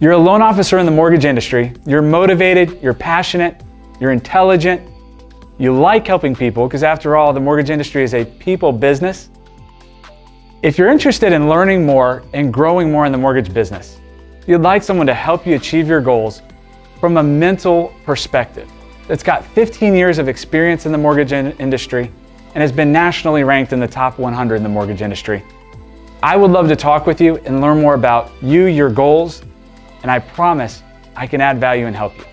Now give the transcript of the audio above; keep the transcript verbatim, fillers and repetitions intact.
You're a loan officer in the mortgage industry. You're motivated, you're passionate, you're intelligent. You like helping people because after all, the mortgage industry is a people business. If you're interested in learning more and growing more in the mortgage business, you'd like someone to help you achieve your goals from a mental perspective that's got fifteen years of experience in the mortgage in- industry and has been nationally ranked in the top one hundred in the mortgage industry. I would love to talk with you and learn more about you, your goals, and I promise I can add value and help you.